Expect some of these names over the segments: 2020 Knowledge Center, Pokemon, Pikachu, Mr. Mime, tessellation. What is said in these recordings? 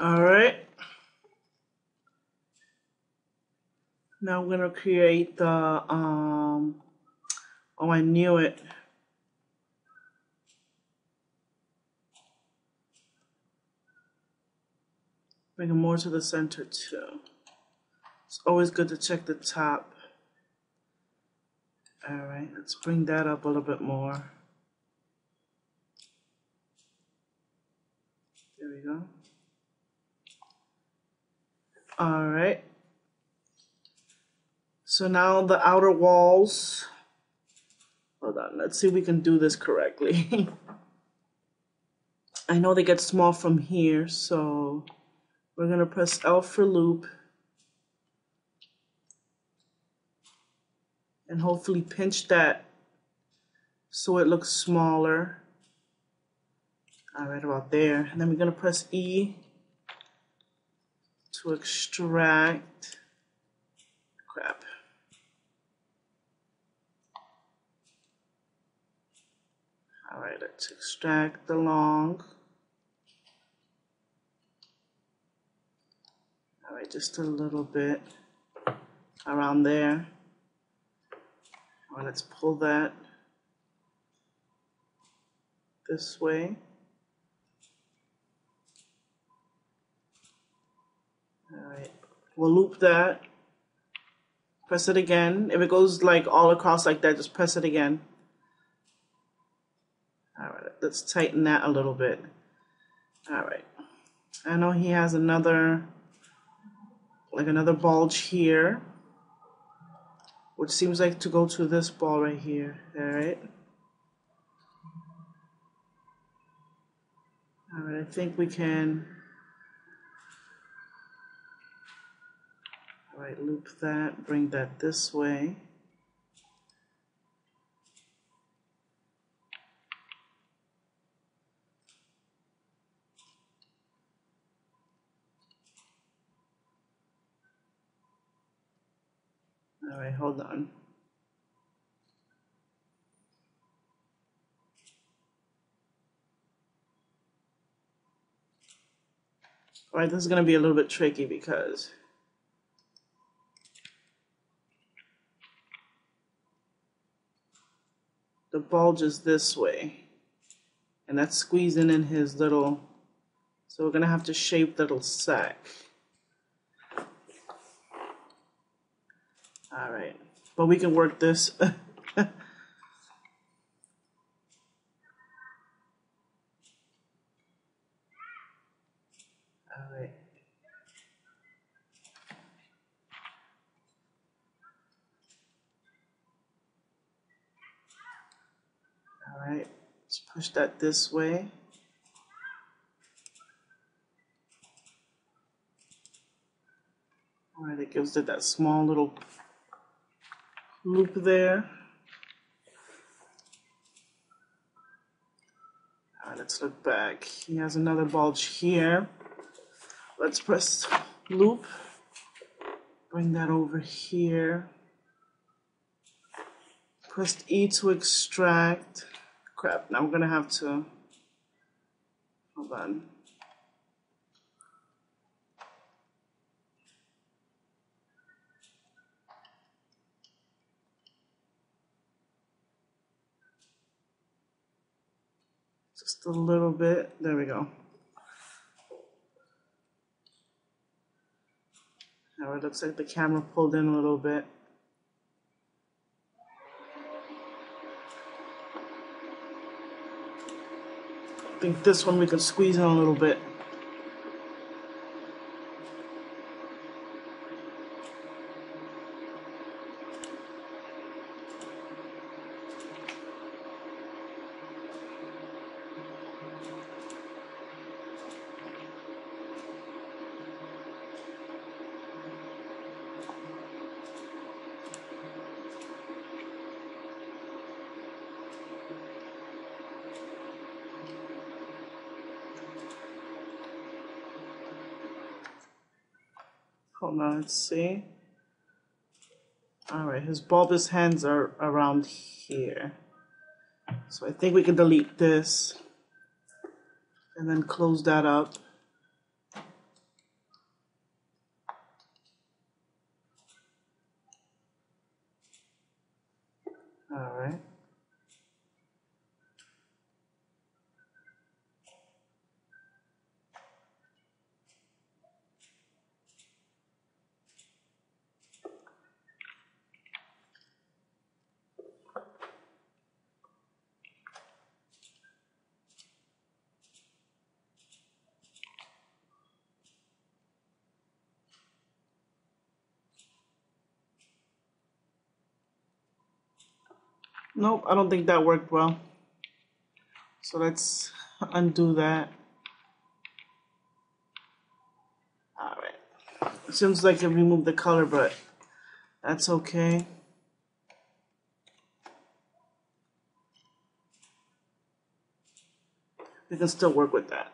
Alright. Now I'm gonna create the oh, I knew it. Bring it more to the center too. It's always good to check the top. Alright, let's bring that up a little bit more. There we go. Alright. So now the outer walls. Hold on, let's see if we can do this correctly. I know they get small from here, so we're gonna press L for loop and hopefully pinch that so it looks smaller. All right, about there. And then we're gonna press E to extract. Crap. All right, let's extract the long. All right, just a little bit around there. All right, let's pull that this way. All right, we'll loop that. Press it again. If it goes like all across like that, just press it again. Alright, let's tighten that a little bit. Alright, I know he has another, like another bulge here, which seems like to go to this ball right here. Alright. Alright, I think we can, alright, loop that, bring that this way. All right, hold on. All right, this is going to be a little bit tricky because the bulge is this way, and that's squeezing in his little, so we're going to have to shape the little sack. All right, but we can work this. All right. All right, let's push that this way. All right, it gives it that small little loop there. All right, let's look back. He has another bulge here. Let's press loop. Bring that over here. Press E to extract. Crap, now we're gonna have to, hold on. Just a little bit. There we go. Now it looks like the camera pulled in a little bit. I think this one we can squeeze in a little bit. Hold on, let's see. All right, his bulbous hands are around here. So I think we can delete this and then close that up. Nope, I don't think that worked well. So let's undo that. Alright. Seems like it removed the color, but that's okay. We can still work with that.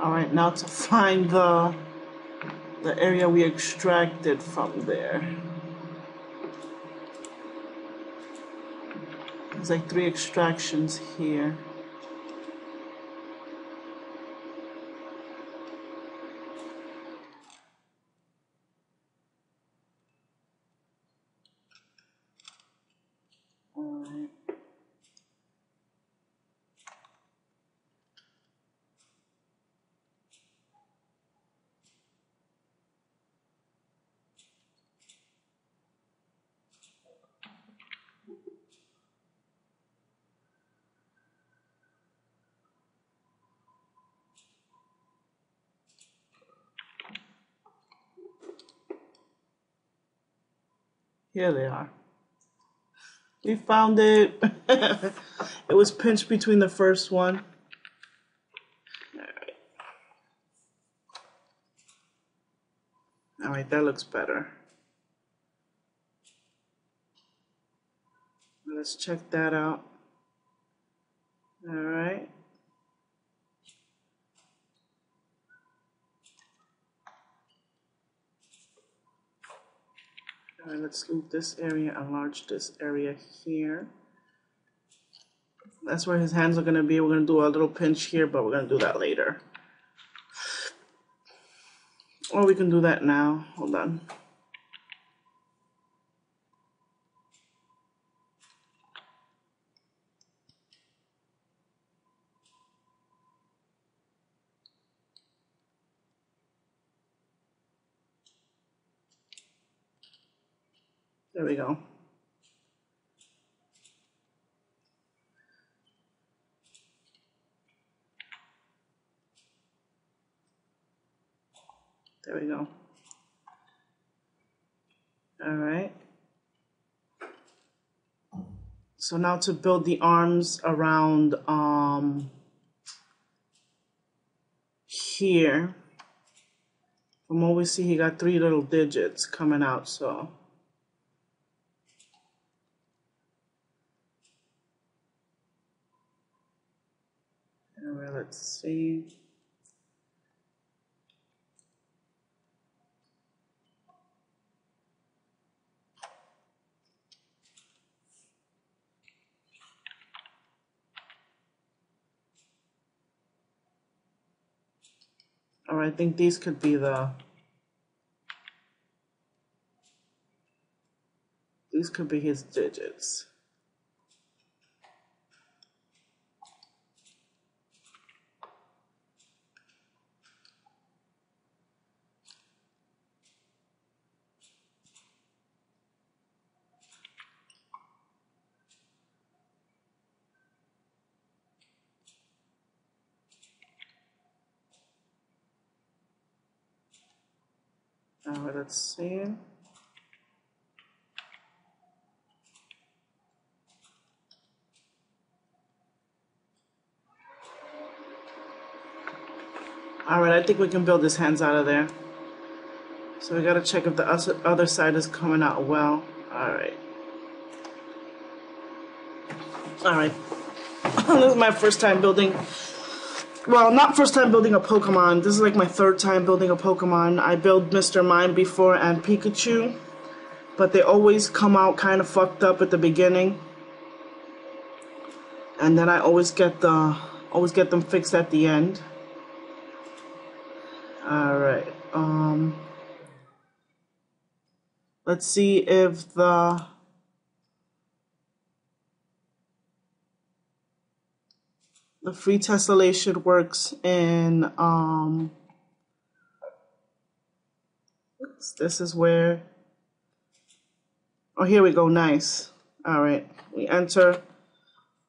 Alright, now to find the area we extracted from there. There's like 3 extractions here. Here they are. We found it. It was pinched between the first one. Alright. Alright, that looks better. Let's check that out. Alright. Alright, let's loop this area, enlarge this area here. That's where his hands are going to be. We're going to do a little pinch here, but we're going to do that later. Or we can do that now. Hold on. There we go. There we go. All right. So now to build the arms around here. From what we see, he got 3 little digits coming out, so. Let's see. Or I think these could be the. These could be his digits. Let's see. Alright, I think we can build his hands out of there. So we gotta check if the other side is coming out well. Alright. Alright. This is my first time building... Well, not first time building a Pokemon. This is like my third time building a Pokemon. I built Mr. Mime before and Pikachu. But they always come out kind of fucked up at the beginning. And then I always get them fixed at the end. Alright. Let's see if the... The free tessellation works in, this is where, oh, here we go, nice. All right, we enter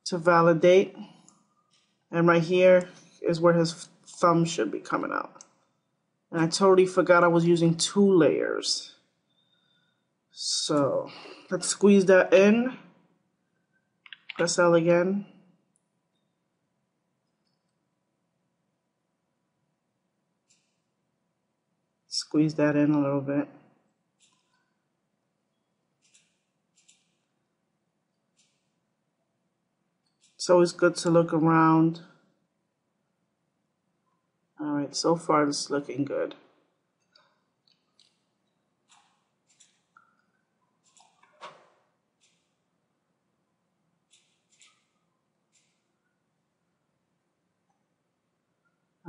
to validate, and right here is where his thumb should be coming out. And I totally forgot I was using two layers. So, let's squeeze that in, press L again. Squeeze that in a little bit. It's always good to look around. Alright, so far it's looking good.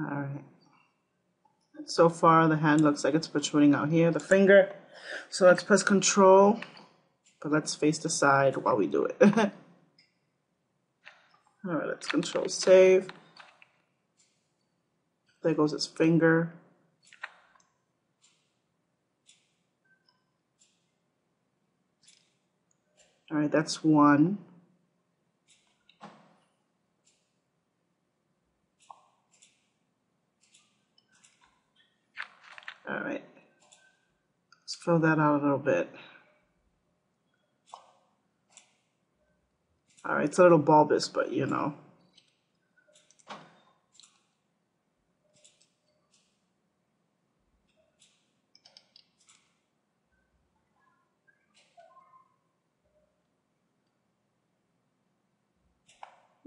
Alright. So far the hand looks like it's protruding out here, the finger. So let's press Control, but let's face the side while we do it. Alright, let's Control Save. There goes his finger. Alright, that's one. Alright, let's fill that out a little bit. Alright, it's a little bulbous, but you know.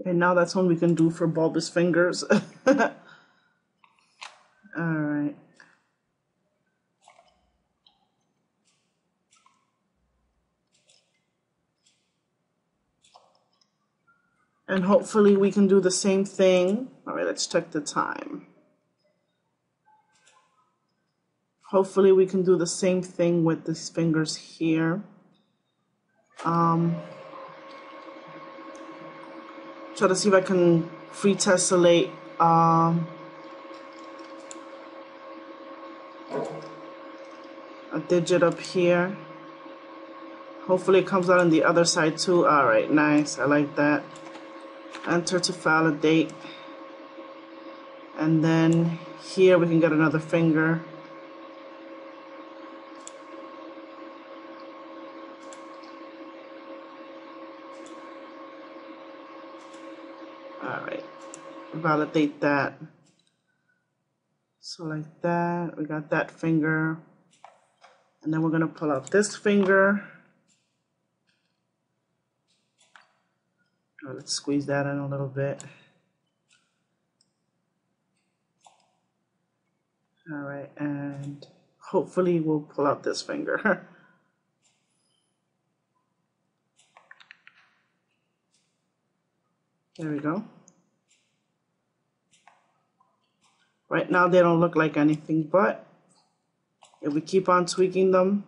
And now that's one we can do for bulbous fingers. Alright. And hopefully we can do the same thing. All right, let's check the time. Hopefully we can do the same thing with these fingers here. Try to see if I can free tessellate a digit up here. Hopefully it comes out on the other side too. All right, nice, I like that. Enter to validate, and then here we can get another finger. Alright, validate that. So like that, we got that finger, and then we're going to pull out this finger. Let's squeeze that in a little bit. All right, and hopefully we'll pull out this finger. There we go. Right now they don't look like anything, but if we keep on tweaking them,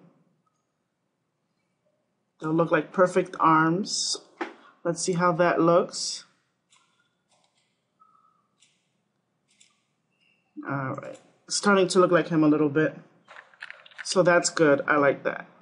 they'll look like perfect arms. Let's see how that looks. All right, it's starting to look like him a little bit. So that's good, I like that.